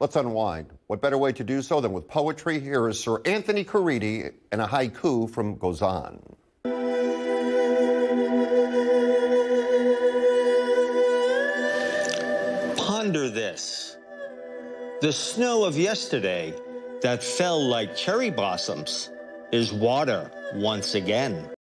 Let's unwind. What better way to do so than with poetry? Here is Sir Anthony Caridi and a haiku from Gozan. Ponder this. The snow of yesterday that fell like cherry blossoms is water once again.